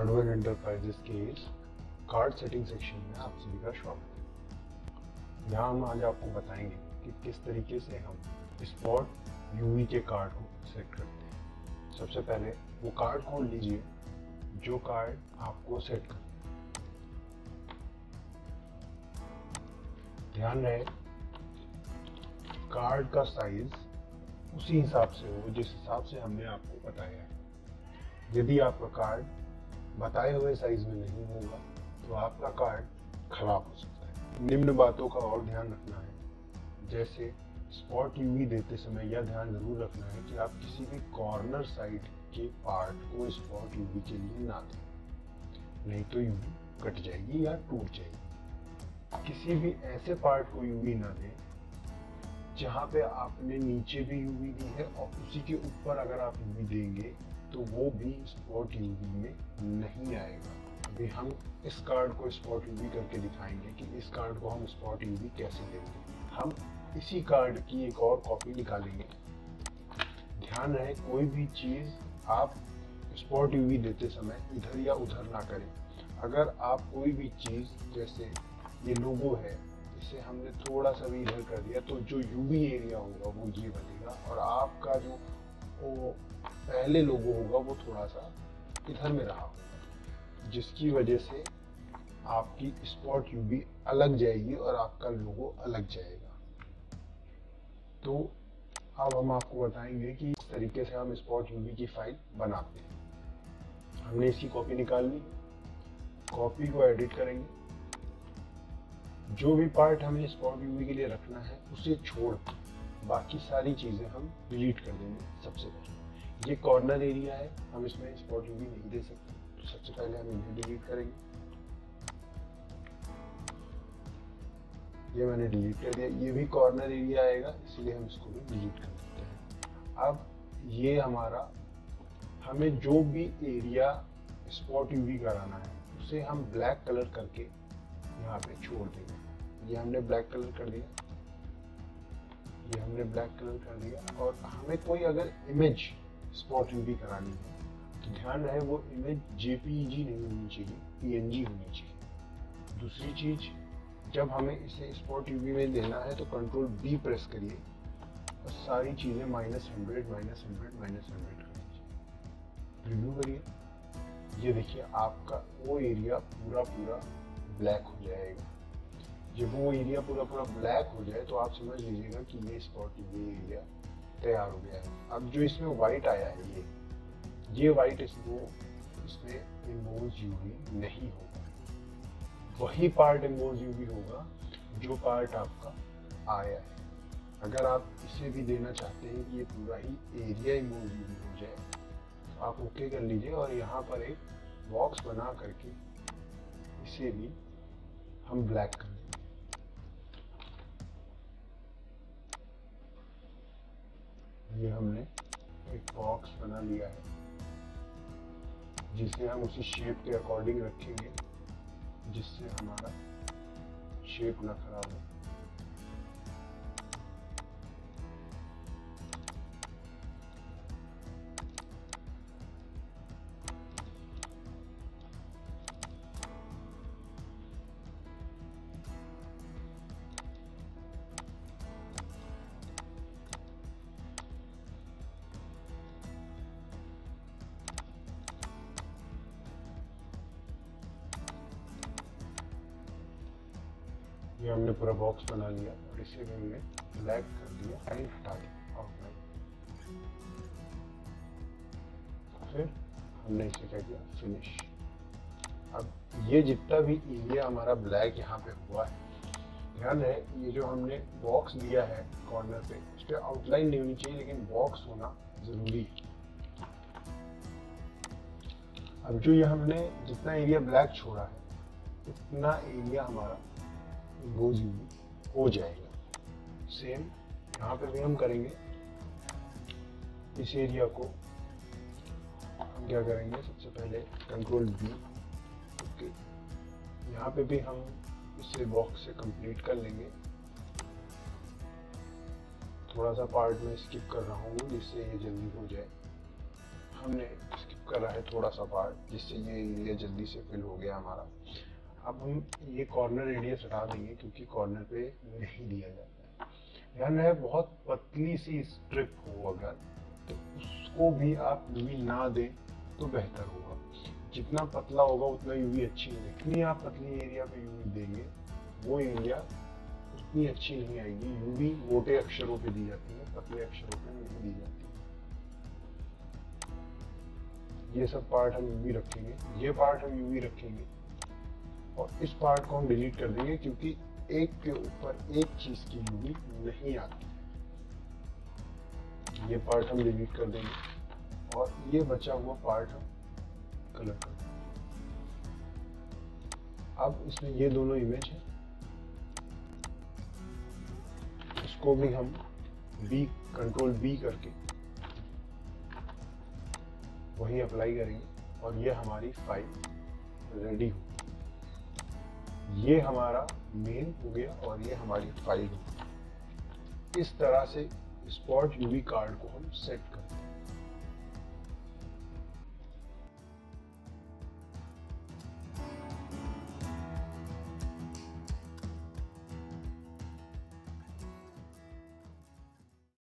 Hard work enterprises के card setting section में आप सभी का स्वागत है। यहाँ हम आज आपको बताएंगे कि किस तरीके से हम स्पॉट यूवी के कार्ड को सेट करते हैं। सबसे पहले वो कार्ड खोल लीजिए जो कार्ड आपको सेट कर। ध्यान रहे कार्ड का साइज उसी हिसाब से हो जिस हिसाब से हमने आपको बताया है। यदि आपका कार्ड बताए हुए साइज में नहीं होगा तो आपका कार्ड खराब हो सकता है। निम्न बातों का और ध्यान रखना है, जैसे स्पॉट यूवी देते समय यह ध्यान जरूर रखना है कि आप किसी भी कॉर्नर साइड के पार्ट को स्पॉट यूवी के लिए ना दें, नहीं तो यूवी कट जाएगी या टूट जाएगी। किसी भी ऐसे पार्ट को यूवी ना दें जहाँ पे आपने नीचे भी यूवी दी है और उसी के ऊपर अगर आप यूवी देंगे तो वो भी स्पॉट यूवी में नहीं आएगा। अभी हम इस कार्ड को स्पॉट यूवी करके दिखाएंगे कि इस कार्ड को हम स्पॉट यूवी कैसे देंगे। हम इसी कार्ड की एक और कॉपी निकालेंगे। ध्यान रहे कोई भी चीज़ आप स्पॉट यूवी देते समय इधर या उधर ना करें। अगर आप कोई भी चीज़, जैसे ये लोगो है, इसे हमने थोड़ा सा भी इधर कर दिया तो जो यूवी एरिया होगा वो ये बनेगा और आपका जो वो पहले लोगो होगा वो थोड़ा सा इधर में रहा होगा, जिसकी वजह से आपकी स्पॉट यूवी अलग जाएगी और आपका लोगो अलग जाएगा। तो अब हम आपको बताएंगे कि इस तरीके से हम स्पॉट यूवी की फाइल बनाते हैं। हमने इसकी कॉपी निकाल ली, कॉपी को एडिट करेंगे। जो भी पार्ट हमें स्पॉट यूवी के लिए रखना है उसे छोड़ बाकी सारी चीज़ें हम डिलीट कर देंगे। सबसे पहले ये कॉर्नर एरिया है, हम इसमें स्पॉट यूवी नहीं दे सकते, तो सबसे पहले हम इन्हें डिलीट करेंगे। ये मैंने डिलीट कर दिया। ये भी कॉर्नर एरिया आएगा इसलिए हम इसको भी डिलीट कर देते हैं। अब ये हमारा, हमें जो भी एरिया स्पॉट यूवी कराना है उसे हम ब्लैक कलर करके यहाँ पे छोड़ देंगे। ये हमने ब्लैक कलर कर दिया, ये हमने ब्लैक कलर कर दिया। और हमें कोई अगर इमेज स्पॉट यूवी करानी है तो ध्यान रहे वो इमेज जेपीईजी नहीं होनी चाहिए, पीएनजी होनी चाहिए। दूसरी चीज, जब हमें इसे स्पॉट यूवी में देना है तो कंट्रोल बी प्रेस करिए और सारी चीज़ें -100 कर दीजिए। रिव्यू करिए, ये देखिए आपका वो एरिया पूरा ब्लैक हो जाएगा। जब वो एरिया पूरा ब्लैक हो जाए तो आप समझ लीजिएगा कि ये स्पॉट यूवी एरिया तैयार हो गया है। अब जो इसमें वाइट आया है ये वाइट इसमें एम्बोज यूवी नहीं होगा, वही पार्ट एम्बोज यूवी होगा जो पार्ट आपका आया है। अगर आप इसे भी देना चाहते हैं कि ये पूरा ही एरिया एम्बोज यूवी हो जाए तो आप ओके कर लीजिए और यहाँ पर एक बॉक्स बना करके इसे भी हम ब्लैक कर देंगे। ये हमने एक बॉक्स बना लिया है जिसे हम उसी शेप के अकॉर्डिंग रखेंगे जिससे हमारा शेप ना खराब हो। ये हमने पूरा बॉक्स बना लिया और इसे भी हमने ब्लैक कर दिया, लाइन हटा दिया आउटलाइन। फिर हमने इसे कर दिया फिनिश। अब ये जितना भी एरिया हमारा ब्लैक यहाँ पे हुआ है, ध्यान है ये जो हमने बॉक्स दिया है कॉर्नर पे उस पर आउटलाइन नहीं होनी चाहिए लेकिन बॉक्स होना जरूरी है। अब जो ये हमने जितना एरिया ब्लैक छोड़ा है उतना एरिया हमारा एम्बोज यूवी हो जाएगा। सेम यहाँ पे भी हम करेंगे। इस एरिया को हम क्या करेंगे, सबसे पहले कंट्रोल बी, ओके। यहाँ पे भी हम इसे बॉक्स से कंप्लीट कर लेंगे। थोड़ा सा पार्ट में स्किप कर रहा हूँ जिससे ये जल्दी हो जाए। हमने स्किप करा है थोड़ा सा पार्ट, जिससे ये एरिया जल्दी से फिल हो गया हमारा। अब हम ये कॉर्नर एरिया हटा देंगे क्योंकि कॉर्नर पे नहीं दिया जाता है। ध्यान रहे बहुत पतली सी स्ट्रिप हो अगर, तो उसको भी आप यूवी ना दें तो बेहतर होगा। जितना पतला होगा उतना यूवी अच्छी होगी। जितनी आप पतली एरिया पे यूवी देंगे वो एरिया उतनी अच्छी नहीं आएगी। यूवी मोटे अक्षरों पे दी जाती है, पतले अक्षरों पे नहीं दी जाती। ये सब पार्ट हम यूवी रखेंगे, ये पार्ट हम यूवी रखेंगे और इस पार्ट को हम डिलीट कर देंगे क्योंकि एक के ऊपर एक चीज की यूवी नहीं आती। ये पार्ट हम डिलीट कर देंगे और ये बचा हुआ पार्ट हम कलर कर देंगे। अब इसमें ये दोनों इमेज है, इसको भी हम कंट्रोल बी करके वही अप्लाई करेंगे और ये हमारी फाइल रेडी होगी। ये हमारा मेन हो गया और ये हमारी फाइल हो गई। इस तरह से स्पॉट यूवी कार्ड को हम सेट करते हैं।